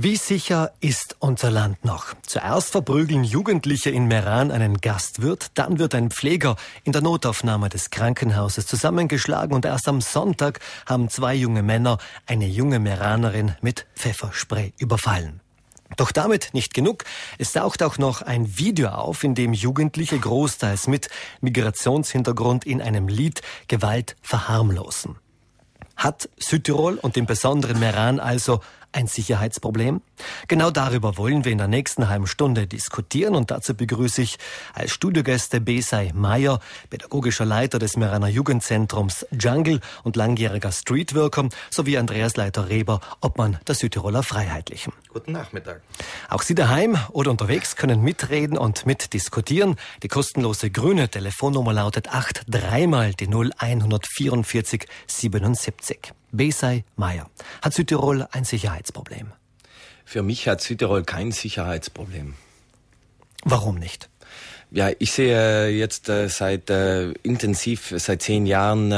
Wie sicher ist unser Land noch? Zuerst verprügeln Jugendliche in Meran einen Gastwirt, dann wird ein Pfleger in der Notaufnahme des Krankenhauses zusammengeschlagen und erst am Sonntag haben zwei junge Männer eine junge Meranerin mit Pfefferspray überfallen. Doch damit nicht genug. Es taucht auch noch ein Video auf, in dem Jugendliche großteils mit Migrationshintergrund in einem Lied Gewalt verharmlosen. Hat Südtirol und im besonderen Meran also ein Sicherheitsproblem? Genau darüber wollen wir in der nächsten halben Stunde diskutieren und dazu begrüße ich als Studiogäste Besaï Maier, pädagogischer Leiter des Meraner Jugendzentrums Jungle und langjähriger Streetworker, sowie Andreas Leiter Reber, Obmann der Südtiroler Freiheitlichen. Guten Nachmittag. Auch Sie daheim oder unterwegs können mitreden und mitdiskutieren. Die kostenlose grüne Telefonnummer lautet 83 mal die 0144 77. Besaï Maier. Hat Südtirol ein Sicherheitsproblem? Für mich hat Südtirol kein Sicherheitsproblem. Warum nicht? Ja, ich sehe jetzt seit 10 Jahren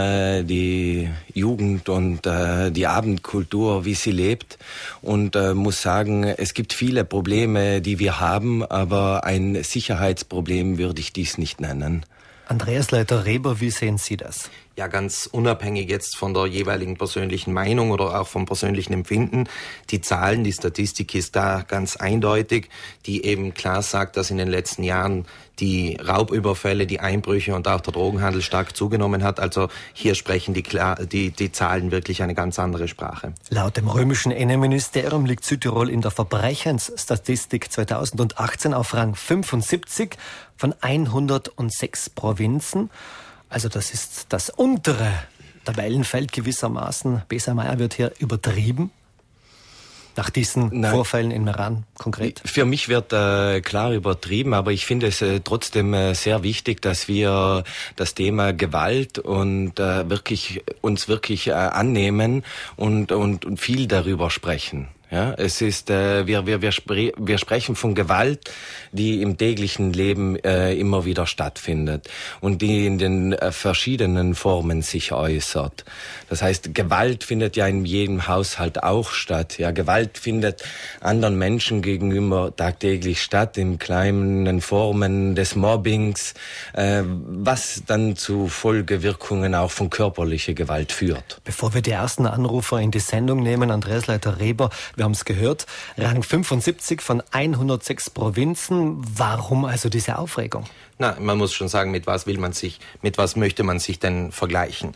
die Jugend und die Abendkultur, wie sie lebt, und muss sagen, es gibt viele Probleme, die wir haben, aber ein Sicherheitsproblem würde ich dies nicht nennen. Andreas Leiter Reber, wie sehen Sie das? Ja, ganz unabhängig jetzt von der jeweiligen persönlichen Meinung oder auch vom persönlichen Empfinden. Die Zahlen, die Statistik ist da ganz eindeutig, die eben klar sagt, dass in den letzten Jahren die Raubüberfälle, die Einbrüche und auch der Drogenhandel stark zugenommen hat. Also hier sprechen die Zahlen wirklich eine ganz andere Sprache. Laut dem römischen Innenministerium liegt Südtirol in der Verbrechensstatistik 2018 auf Rang 75 von 106 Provinzen. Also das ist das untere Tabellenfeld gewissermaßen. Besaï Maier, wird hier übertrieben? Nach diesen Vorfällen in Meran konkret? Für mich wird klar übertrieben, aber ich finde es trotzdem sehr wichtig, dass wir das Thema Gewalt und uns wirklich annehmen und viel darüber sprechen. Ja, es ist wir sprechen von Gewalt, die im täglichen Leben immer wieder stattfindet und die in den verschiedenen Formen sich äußert. Das heißt, Gewalt findet ja in jedem Haushalt auch statt. Ja, Gewalt findet anderen Menschen gegenüber tagtäglich statt, in kleinen Formen des Mobbings, was dann zu Folgewirkungen auch von körperlicher Gewalt führt. Bevor wir die ersten Anrufer in die Sendung nehmen, Andreas Leiter Reber, wir haben es gehört, Rang 75 von 106 Provinzen. Warum also diese Aufregung? Na, man muss schon sagen, mit was möchte man sich denn vergleichen?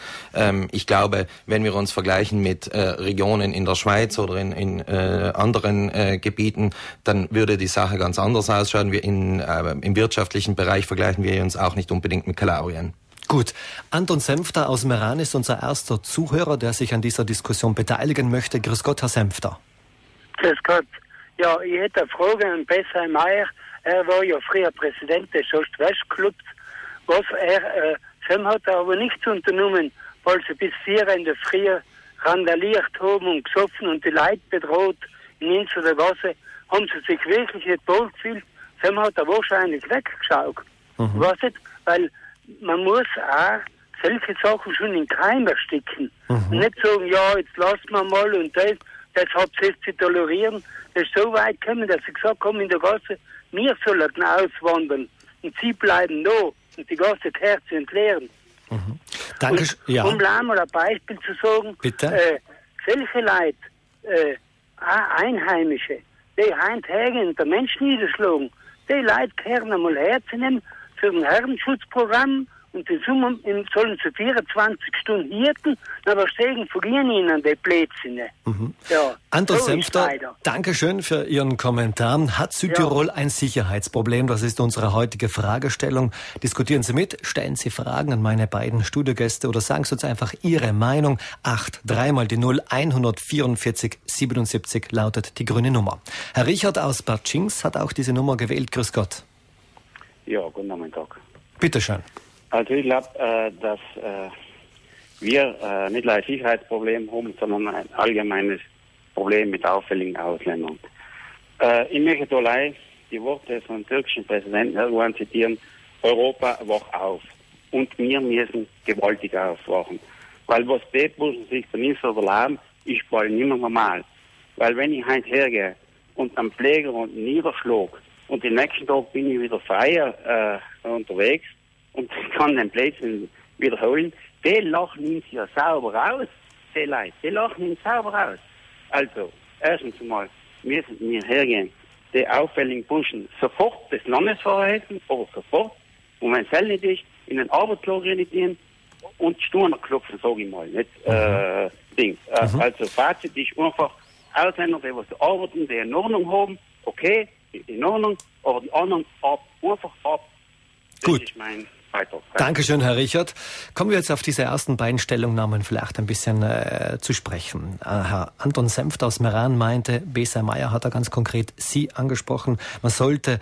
Ich glaube, wenn wir uns vergleichen mit Regionen in der Schweiz oder in anderen Gebieten, dann würde die Sache ganz anders ausschauen. Im wirtschaftlichen Bereich vergleichen wir uns auch nicht unbedingt mit Kalabrien. Gut, Anton Senfter aus Meran ist unser erster Zuhörer, der sich an dieser Diskussion beteiligen möchte. Grüß Gott, Herr Senfter. Grüß Gott. Ja, ich hätte eine Frage an Besaï Maier. Er war ja früher Präsident des Ost-West-Clubs. Was Sam hat er aber nichts unternommen, weil sie bis 4 in der Früh randaliert haben und gesoffen und die Leute bedroht in Inns oder Wasser. Haben sie sich wirklich nicht wohl gefühlt. Sam hat er wahrscheinlich weggeschaut. Mhm. Was nicht? Weil man muss auch solche Sachen schon in den Keim ersticken. Mhm. Und nicht sagen, ja, jetzt lassen wir mal und das. Deshalb ist sie tolerieren, dass so weit kommen, dass sie gesagt haben, in der Gasse, wir sollen auswandern. Und sie bleiben da. Und die Gasse gehört zu entleeren. Mhm. Danke. Und, ja. Um gleich mal ein Beispiel zu sagen, solche Leute, Einheimische, die heimtägen und den Menschen niederschlagen, die Leute gehören einmal herzunehmen für ein Herrenschutzprogramm und die Summe sollen zu 24 Stunden hirten, aber steigen von ihnen die Plätze. Mhm. Ja, Anton Senfter, Dankeschön für Ihren Kommentar. Hat Südtirol ein Sicherheitsproblem? Das ist unsere heutige Fragestellung. Diskutieren Sie mit, stellen Sie Fragen an meine beiden Studiogäste oder sagen Sie uns einfach Ihre Meinung. 83 mal die 0144 77 lautet die grüne Nummer. Herr Richard aus Partschin hat auch diese Nummer gewählt. Grüß Gott. Ja, guten Nachmittag. Bitte schön. Also ich glaube, dass wir nicht nur ein Sicherheitsproblem haben, sondern ein allgemeines Problem mit auffälligen Ausländern. Ich möchte allein die Worte vom türkischen Präsidenten Erdogan zitieren: Europa wacht auf. Und wir müssen gewaltig aufwachen. Weil was die Burschen sich von uns verlangen, ist bald nicht mehr normal. Weil wenn ich heute hergehe und am Pfleger und niederschlug. Und den nächsten Tag bin ich wieder freier unterwegs und kann den Blödsinn wiederholen. Die lachen ihn ja sauber aus, die Leute, die lachen ihn sauber aus. Also, erstens mal müssen wir hergehen, die auffälligen Burschen sofort des Landes verhalten, aber sofort, und wenn es hell nicht ist, in den Arbeitsklag renitieren und Sturner klopfen, sage ich mal, nicht Ding. Also, Fazit ist einfach, Ausländer, die was arbeiten, die in Ordnung haben, okay, in Ordnung, aber die anderen ab, einfach ab. Das Gut. ist mein Beitrag. Dankeschön, Herr Richard. Kommen wir jetzt auf diese ersten beiden Stellungnahmen vielleicht ein bisschen zu sprechen. Herr Anton Senfter aus Meran meinte, Besaï Maier hat da ganz konkret Sie angesprochen, man sollte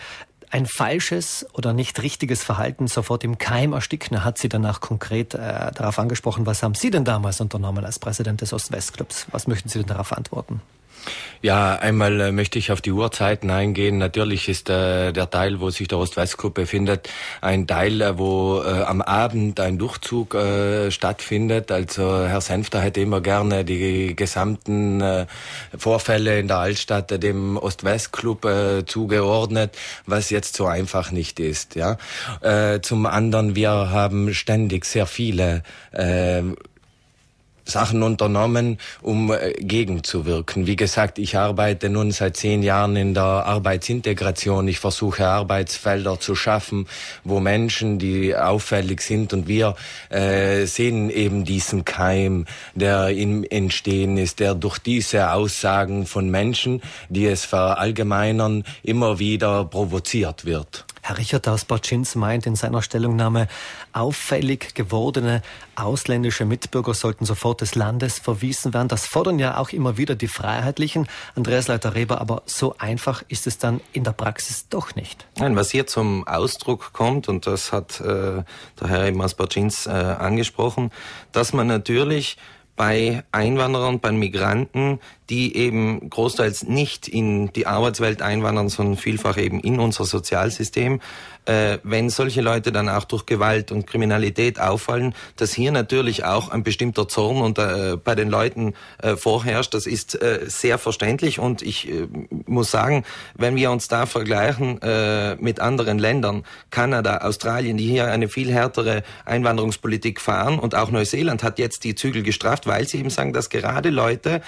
ein falsches oder nicht richtiges Verhalten sofort im Keim ersticken. Hat sie danach konkret darauf angesprochen, was haben Sie denn damals unternommen als Präsident des Ost-West-Clubs? Was möchten Sie denn darauf antworten? Ja, einmal möchte ich auf die Uhrzeiten eingehen. Natürlich ist der Teil, wo sich der Ost-West-Club befindet, ein Teil, wo am Abend ein Durchzug stattfindet. Also Herr Senfter hätte immer gerne die gesamten Vorfälle in der Altstadt dem Ost-West-Club zugeordnet, was jetzt so einfach nicht ist. Ja? Zum anderen, wir haben ständig sehr viele Sachen unternommen, um gegenzuwirken. Wie gesagt, ich arbeite nun seit 10 Jahren in der Arbeitsintegration. Ich versuche Arbeitsfelder zu schaffen, wo Menschen, die auffällig sind, und wir sehen eben diesen Keim, der im Entstehen ist, der durch diese Aussagen von Menschen, die es verallgemeinern, immer wieder provoziert wird. Herr Richard aus Partschin meint in seiner Stellungnahme, auffällig gewordene ausländische Mitbürger sollten sofort des Landes verwiesen werden. Das fordern ja auch immer wieder die Freiheitlichen. Andreas Leiter Reber, aber so einfach ist es dann in der Praxis doch nicht. Nein, was hier zum Ausdruck kommt, und das hat der Herr eben aus Partschin angesprochen, dass man natürlich bei Einwanderern, bei Migranten, die eben großteils nicht in die Arbeitswelt einwandern, sondern vielfach eben in unser Sozialsystem, wenn solche Leute dann auch durch Gewalt und Kriminalität auffallen, dass hier natürlich auch ein bestimmter Zorn und bei den Leuten vorherrscht, das ist sehr verständlich. Und ich muss sagen, wenn wir uns da vergleichen mit anderen Ländern, Kanada, Australien, die hier eine viel härtere Einwanderungspolitik fahren, und auch Neuseeland hat jetzt die Zügel gestrafft, weil sie eben sagen, dass gerade Leute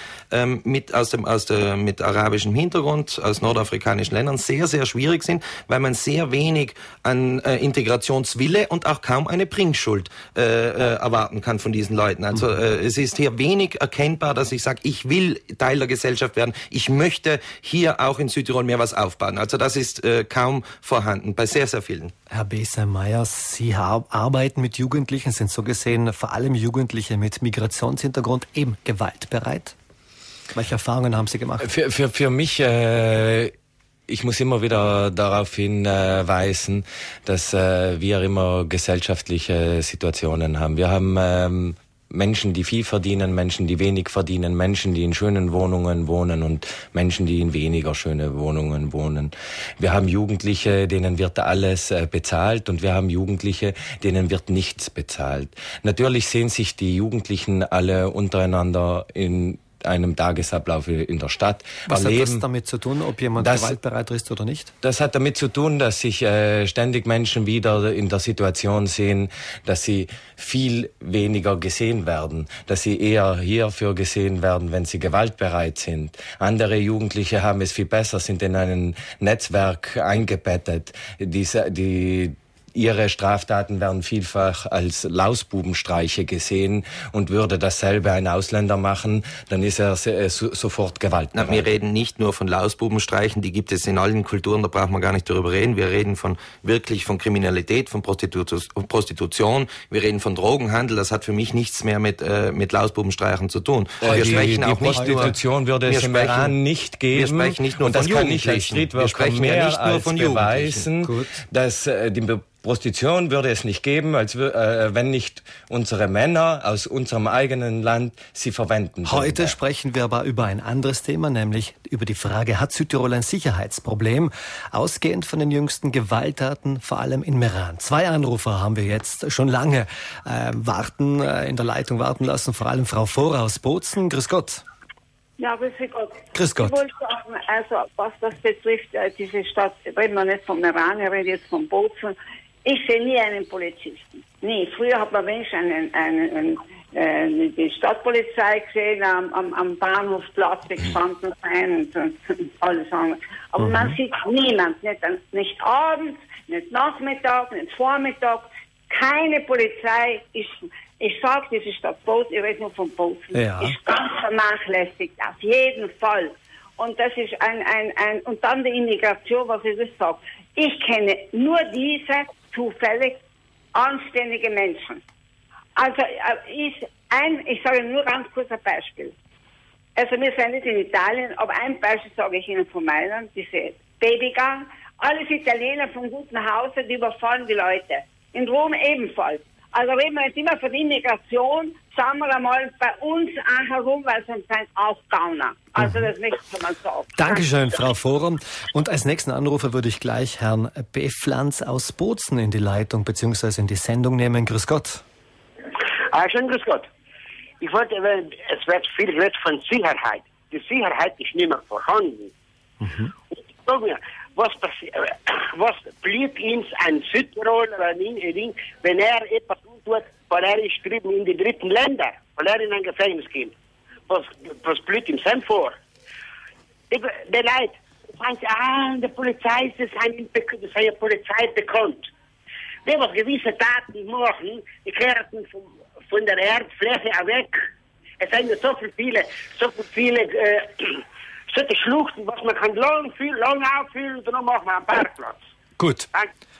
mit arabischem Hintergrund, aus nordafrikanischen Ländern sehr, sehr schwierig sind, weil man sehr wenig an Integrationswille und auch kaum eine Bringschuld erwarten kann von diesen Leuten. Also es ist hier wenig erkennbar, dass ich sage, ich will Teil der Gesellschaft werden, ich möchte hier auch in Südtirol mehr was aufbauen. Also das ist kaum vorhanden bei sehr, sehr vielen. Herr Besaï Maier, Sie arbeiten mit Jugendlichen, sind so gesehen vor allem Jugendliche mit Migrationshintergrund eben gewaltbereit. Welche Erfahrungen haben Sie gemacht? Für mich, ich muss immer wieder darauf hinweisen, dass wir immer gesellschaftliche Situationen haben. Wir haben Menschen, die viel verdienen, Menschen, die wenig verdienen, Menschen, die in schönen Wohnungen wohnen und Menschen, die in weniger schöne Wohnungen wohnen. Wir haben Jugendliche, denen wird alles bezahlt, und wir haben Jugendliche, denen wird nichts bezahlt. Natürlich sehen sich die Jugendlichen alle untereinander in einem Tagesablauf in der Stadt. Was hat das damit zu tun, ob jemand gewaltbereit ist oder nicht? Das hat damit zu tun, dass sich ständig Menschen wieder in der Situation sehen, dass sie viel weniger gesehen werden, dass sie eher hierfür gesehen werden, wenn sie gewaltbereit sind. Andere Jugendliche haben es viel besser, sind in ein Netzwerk eingebettet. Ihre Straftaten werden vielfach als Lausbubenstreiche gesehen, und würde dasselbe ein Ausländer machen, dann ist er sofort gewaltbereit. Wir reden nicht nur von Lausbubenstreichen, die gibt es in allen Kulturen, da braucht man gar nicht darüber reden. Wir reden wirklich von Kriminalität, von Prostitution, wir reden von Drogenhandel, das hat für mich nichts mehr mit Lausbubenstreichen zu tun. Wir sprechen nicht nur von Jugendlichen. Gut. Dass die Prostitution würde es nicht geben, wenn nicht unsere Männer aus unserem eigenen Land sie verwenden. Heute sprechen wir aber über ein anderes Thema, nämlich über die Frage, hat Südtirol ein Sicherheitsproblem? Ausgehend von den jüngsten Gewalttaten, vor allem in Meran. 2 Anrufer haben wir jetzt schon lange in der Leitung warten lassen, vor allem Frau Vora aus Bozen. Grüß Gott. Ja, grüß Gott. Grüß Gott. Ich wollte sagen, also was das betrifft, diese Stadt, reden wir nicht vom Meran, ich rede jetzt vom Bozen. Ich sehe nie einen Polizisten. Nie. Früher hat man wenigstens die Stadtpolizei gesehen, am Bahnhofplatz gestanden sein und alles andere. Aber man sieht niemand, nicht abends, nicht Nachmittag, nicht Vormittag. Keine Polizei ist, ich sage, diese Stadt Bozen, ich rede nur von Bozen, ja, ist ganz vernachlässigt, auf jeden Fall. Und das ist und dann die Immigration, was ich das sage. Ich kenne nur diese zufällig anständige Menschen. Also, ich sage nur ganz kurz ein Beispiel. Also, wir sind nicht in Italien, aber ein Beispiel sage ich Ihnen von Mailand, diese Babygang. Alles Italiener vom guten Hause, die überfallen die Leute. In Rom ebenfalls. Also reden wir jetzt immer von Immigration, sagen wir einmal bei uns auch herum, weil sonst sind auch Gauner. Also das nächste Mal so. Dankeschön, Frau Forum. Und als nächsten Anrufer würde ich gleich Herrn B. Pflanz aus Bozen in die Leitung bzw. in die Sendung nehmen. Grüß Gott. Ah, schön, grüß Gott. Ich wollte, es wird viel geredet von Sicherheit. Die Sicherheit ist nicht mehr vorhanden. Und ich sage mir, was blieb ihm ein Südtirol oder ein Ding, wenn er etwas tut, weil er ist drüben in die dritten Länder, weil er in ein Gefängnis geht? Was blüht ihm sein vor? Der Leid, die Polizei ist eine Polizei bekannt. Wer was gewisse Taten machen, die kehren von der Erdfläche weg. Es sind ja so viele solche Schluchten, was man kann lang auffüllen und dann machen wir einen Parkplatz. Gut.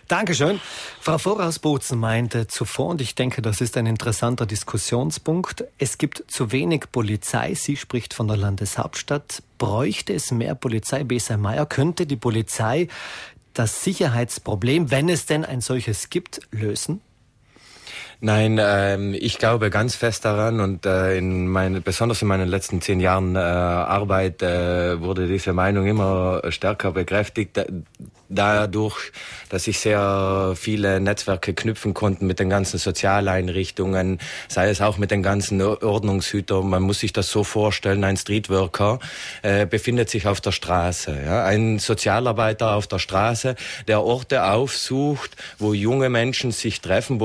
Dankeschön. Frau Voraus Bozen meinte zuvor, und ich denke, das ist ein interessanter Diskussionspunkt, es gibt zu wenig Polizei. Sie spricht von der Landeshauptstadt. Bräuchte es mehr Polizei? Besaï Maier, könnte die Polizei das Sicherheitsproblem, wenn es denn ein solches gibt, lösen? Nein, ich glaube ganz fest daran, und besonders in meinen letzten 10 Jahren Arbeit wurde diese Meinung immer stärker bekräftigt, dadurch, dass ich sehr viele Netzwerke knüpfen konnte mit den ganzen Sozialeinrichtungen, sei es auch mit den ganzen Ordnungshütern. Man muss sich das so vorstellen, ein Streetworker befindet sich auf der Straße, ja? Ein Sozialarbeiter auf der Straße, der Orte aufsucht, wo junge Menschen sich treffen,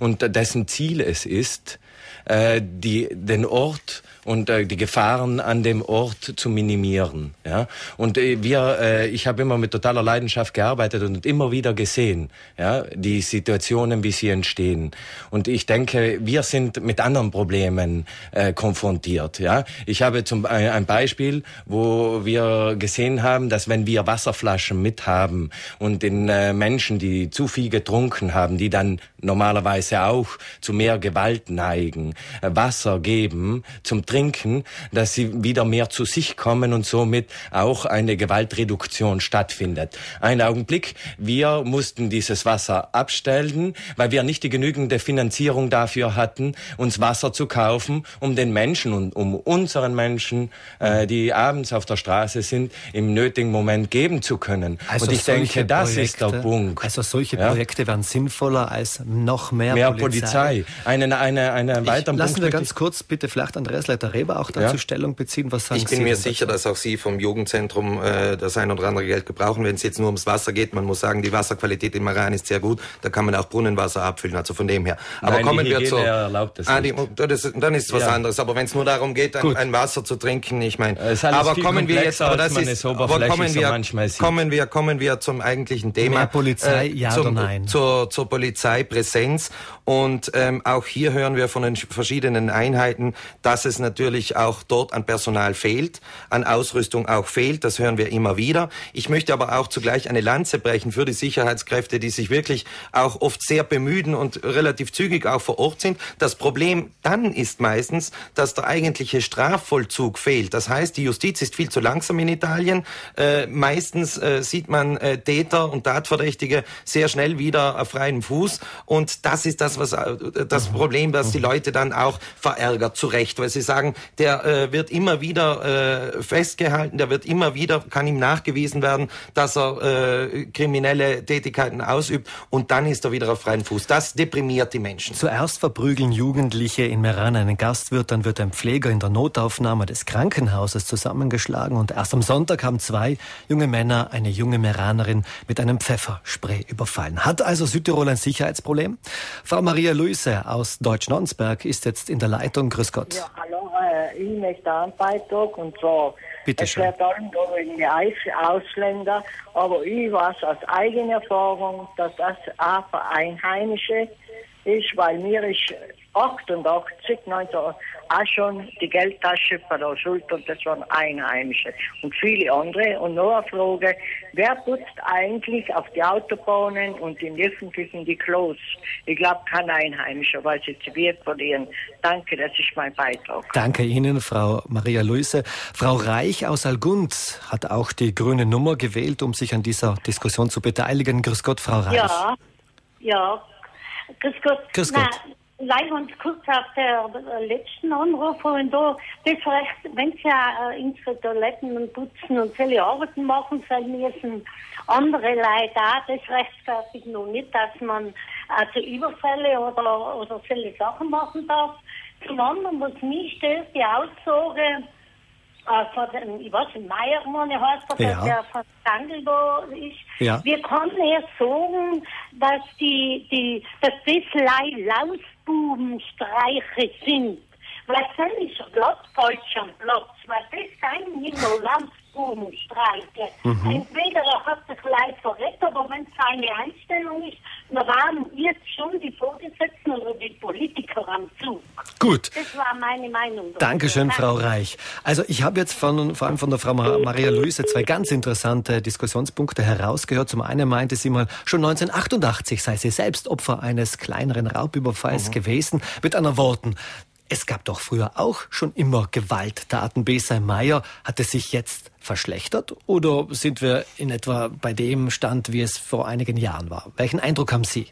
und dessen Ziel es ist, den Ort und die Gefahren an dem Ort zu minimieren. Ja? Und ich habe immer mit totaler Leidenschaft gearbeitet und immer wieder gesehen, ja, die Situationen, wie sie entstehen. Und ich denke, wir sind mit anderen Problemen konfrontiert. Ja? Ich habe ein Beispiel, wo wir gesehen haben, dass wenn wir Wasserflaschen mithaben und den Menschen, die zu viel getrunken haben, die dann normalerweise auch zu mehr Gewalt neigen, Wasser geben zum Trinken, dass sie wieder mehr zu sich kommen und somit auch eine Gewaltreduktion stattfindet. Einen Augenblick, wir mussten dieses Wasser abstellen, weil wir nicht die genügende Finanzierung dafür hatten, uns Wasser zu kaufen, um den Menschen und um unseren Menschen, die abends auf der Straße sind, im nötigen Moment geben zu können. Also und ich denke, das ist der Punkt. Also solche Projekte wären sinnvoller als noch mehr Polizei. Lassen wir ganz kurz bitte vielleicht Andreas Leiter Reber auch dazu Stellung beziehen. Was sagen Sie? Ich bin mir sicher, dass auch Sie vom Jugendzentrum das ein oder andere Geld gebrauchen, wenn es jetzt nur ums Wasser geht. Man muss sagen, die Wasserqualität im Maran ist sehr gut. Da kann man auch Brunnenwasser abfüllen, also von dem her. Aber nein, kommen wir zu... dann ist es was anderes. Aber wenn es nur darum geht, ein Wasser zu trinken, ich meine... Aber kommen wir jetzt... Kommen wir zum eigentlichen Thema. Mehr Polizei, ja oder nein? Zur Polizeipräsenz. Und auch hier hören wir von den verschiedenen Einheiten, dass es natürlich auch dort an Personal fehlt, an Ausrüstung auch fehlt. Das hören wir immer wieder. Ich möchte aber auch zugleich eine Lanze brechen für die Sicherheitskräfte, die sich wirklich auch oft sehr bemühen und relativ zügig auch vor Ort sind. Das Problem dann ist meistens, dass der eigentliche Strafvollzug fehlt. Das heißt, die Justiz ist viel zu langsam in Italien. Meistens sieht man Täter und Tatverdächtige sehr schnell wieder auf freiem Fuß. Und das ist das Problem, dass die Leute dann auch verärgert, zu Recht, weil sie sagen, sagen, der wird immer wieder festgehalten, der wird immer wieder, kann ihm nachgewiesen werden, dass er kriminelle Tätigkeiten ausübt, und dann ist er wieder auf freien Fuß. Das deprimiert die Menschen. Zuerst verprügeln Jugendliche in Meran einen Gastwirt, dann wird ein Pfleger in der Notaufnahme des Krankenhauses zusammengeschlagen, und erst am Sonntag haben zwei junge Männer eine junge Meranerin mit einem Pfefferspray überfallen. Hat also Südtirol ein Sicherheitsproblem? Frau Maria Luise aus Deutsch-Nonsberg ist jetzt in der Leitung. Grüß Gott. Ja, hallo, ich möchte einen Beitrag, und zwar, bitte schön. Es wird allem wegen der Ausländer, aber ich weiß aus eigener Erfahrung, dass das auch für Einheimische ist, weil mir ist 1988 auch schon die Geldtasche von der Schuld, und das waren Einheimische und viele andere. Und noch eine Frage, wer putzt eigentlich auf die Autobahnen und im Öffentlichen die Klos? Ich glaube, kein Einheimischer, weil sie Zivil verlieren. Danke, das ist mein Beitrag. Danke Ihnen, Frau Maria Luise. Frau Reich aus Algund hat auch die grüne Nummer gewählt, um sich an dieser Diskussion zu beteiligen. Grüß Gott, Frau Reich. Ja, ja. Grüß Gott. Grüß Gott. Na, leih uns kurz auf der letzten Anruf und da, das heißt, wenn sie ja unsere Toiletten und Putzen und viele Arbeiten machen sollen, müssen andere Leute auch das rechtfertigt noch nicht, dass man also Überfälle oder solche Sachen machen darf. Zum anderen, was mich stört, die Aussage von dem, ich weiß nicht, Meiermann, der heißt, der von Jungle da ist. Ja. Wir können ja sagen, dass dass das Lausbubenstreiche sind. Weil das ist Plattdeutsch am Platz, weil das sind nicht nur Lausbubenstreiche. Mhm. Entweder er hat das Leid verrät, aber wenn es seine Einstellung ist, dann waren jetzt schon die Vorgesetzten oder die Politiker am Zug. Gut. Das war meine Meinung. Dankeschön, Frau Reich. Also ich habe jetzt vor allem von der Frau Maria Luise zwei ganz interessante Diskussionspunkte herausgehört. Zum einen meinte sie mal, schon 1988 sei sie selbst Opfer eines kleineren Raubüberfalls gewesen. Mit anderen Worten, es gab doch früher auch schon immer Gewalttaten. Besaï Maier, hat es sich jetzt verschlechtert oder sind wir in etwa bei dem Stand, wie es vor einigen Jahren war? Welchen Eindruck haben Sie?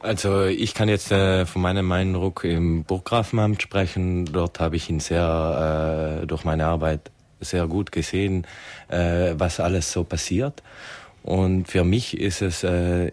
Also ich kann jetzt von meinem Eindruck im Burggrafenamt sprechen. Dort habe ich ihn sehr durch meine Arbeit sehr gut gesehen, was alles so passiert. Und für mich ist es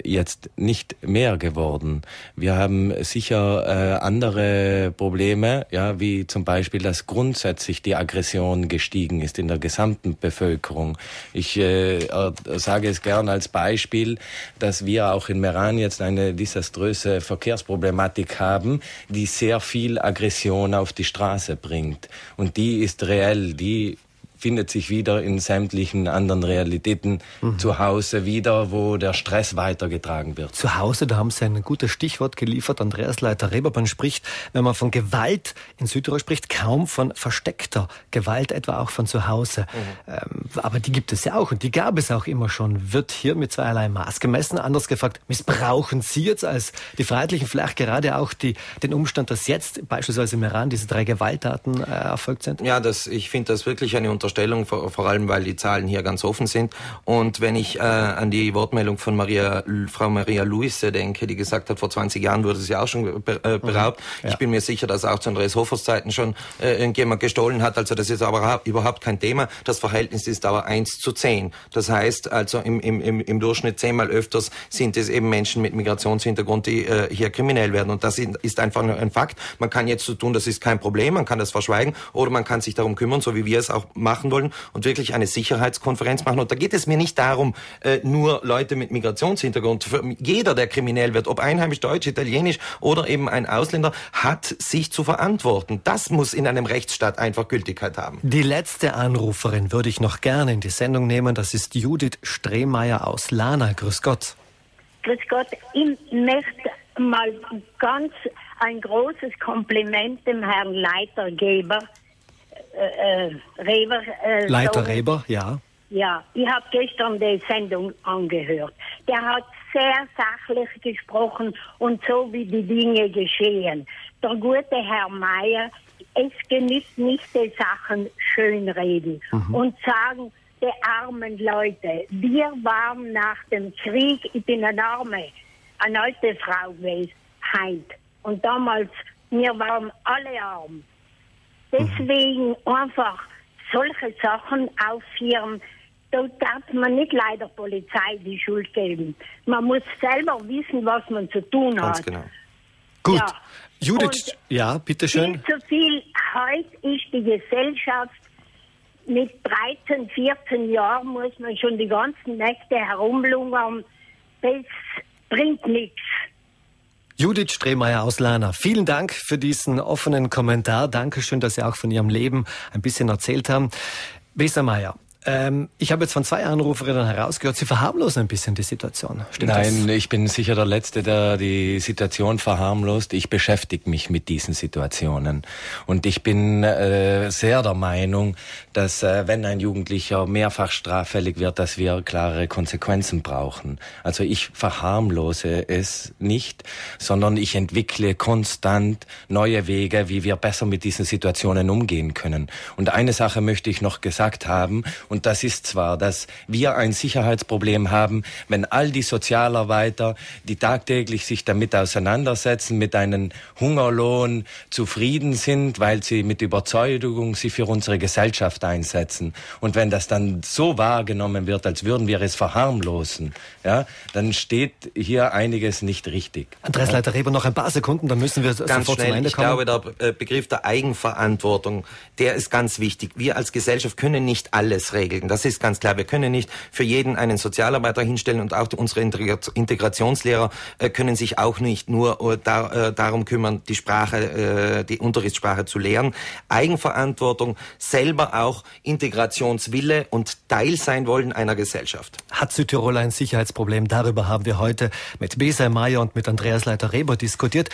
jetzt nicht mehr geworden. Wir haben sicher andere Probleme, ja, wie zum Beispiel, dass grundsätzlich die Aggression gestiegen ist in der gesamten Bevölkerung. Ich sage es gern als Beispiel, dass wir auch in Meran jetzt eine desaströse Verkehrsproblematik haben, die sehr viel Aggression auf die Straße bringt. Und die ist reell, die findet sich wieder in sämtlichen anderen Realitäten zu Hause wieder, wo der Stress weitergetragen wird. Zu Hause, da haben Sie ein gutes Stichwort geliefert. Andreas Leiter Reber, man spricht, wenn man von Gewalt in Südtirol spricht, kaum von versteckter Gewalt, etwa auch von zu Hause. Mhm. Aber die gibt es ja auch und die gab es auch immer schon. Wird hier mit zweierlei Maß gemessen? Anders gefragt, missbrauchen Sie jetzt als die Freiheitlichen vielleicht gerade auch den Umstand, dass jetzt beispielsweise in Meran diese drei Gewalttaten erfolgt sind? Ja, ich finde das wirklich eine Unterstellung, vor allem weil die Zahlen hier ganz offen sind. Und wenn ich an die Wortmeldung von Frau Maria Luise denke, die gesagt hat, vor 20 Jahren wurde sie auch schon beraubt. Ja. Ich bin mir sicher, dass auch zu Andreas Hofers Zeiten schon irgendjemand gestohlen hat. Also das ist aber überhaupt kein Thema. Das Verhältnis ist aber 1:10. Das heißt also im Durchschnitt 10-mal öfters sind es eben Menschen mit Migrationshintergrund, die hier kriminell werden. Und das ist einfach ein Fakt. Man kann jetzt so tun, das ist kein Problem, man kann das verschweigen oder man kann sich darum kümmern, so wie wir es auch machen wollen und wirklich eine Sicherheitskonferenz machen. Und da geht es mir nicht darum, nur Leute mit Migrationshintergrund. Jeder, der kriminell wird, ob einheimisch, deutsch, italienisch oder eben ein Ausländer, hat sich zu verantworten. Das muss in einem Rechtsstaat einfach Gültigkeit haben. Die letzte Anruferin würde ich noch gerne in die Sendung nehmen. Das ist Judith Strehmeier aus Lana. Grüß Gott. Grüß Gott. Ich möchte mal ganz ein großes Kompliment dem Herrn Leitergeber Reber, Leiter Reber, ja. Ja, ich habe gestern die Sendung angehört. Der hat sehr sachlich gesprochen und so wie die Dinge geschehen. Der gute Herr Maier, es genügt nicht, die Sachen schönreden und sagen, die armen Leute, wir waren nach dem Krieg, ich bin eine alte Frau gewesen, Heint. Und damals, wir waren alle arm. Deswegen einfach solche Sachen aufführen. Da darf man nicht leider Polizei die Schuld geben. Man muss selber wissen, was man zu tun hat. Ganz genau. Gut. Ja. Judith, ja, bitteschön. Nicht so viel. Heute ist die Gesellschaft mit 13, 14 Jahren muss man schon die ganzen Nächte herumlungern. Das bringt nichts. Judith Strehmeier aus Lana, vielen Dank für diesen offenen Kommentar. Dankeschön, dass Sie auch von Ihrem Leben ein bisschen erzählt haben. Besaï Maier, ich habe jetzt von zwei Anruferinnen herausgehört, Sie verharmlosen ein bisschen die Situation. Stimmt das? Nein, ich bin sicher der Letzte, der die Situation verharmlost. Ich beschäftige mich mit diesen Situationen. Und ich bin sehr der Meinung, dass wenn ein Jugendlicher mehrfach straffällig wird, dass wir klare Konsequenzen brauchen. Also ich verharmlose es nicht, sondern ich entwickle konstant neue Wege, wie wir besser mit diesen Situationen umgehen können. Und eine Sache möchte ich noch gesagt haben, und das ist zwar, dass wir ein Sicherheitsproblem haben, wenn all die Sozialarbeiter, die tagtäglich sich damit auseinandersetzen, mit einem Hungerlohn zufrieden sind, weil sie mit Überzeugung sie für unsere Gesellschaft einsetzen. Und wenn das dann so wahrgenommen wird, als würden wir es verharmlosen, ja, dann steht hier einiges nicht richtig. Andreas Leiter Reber, noch ein paar Sekunden, dann müssen wir ganz sofort schnell zum Ende kommen. Ich glaube, der Begriff der Eigenverantwortung, der ist ganz wichtig. Wir als Gesellschaft können nicht alles regeln. Das ist ganz klar. Wir können nicht für jeden einen Sozialarbeiter hinstellen und auch unsere Integrationslehrer können sich auch nicht nur darum kümmern, die Sprache, die Unterrichtssprache zu lehren. Eigenverantwortung, selber auch Integrationswille und Teil sein wollen einer Gesellschaft. Hat Südtirol ein Sicherheitsproblem? Darüber haben wir heute mit Besaï Maier und mit Andreas Leiter-Reber diskutiert.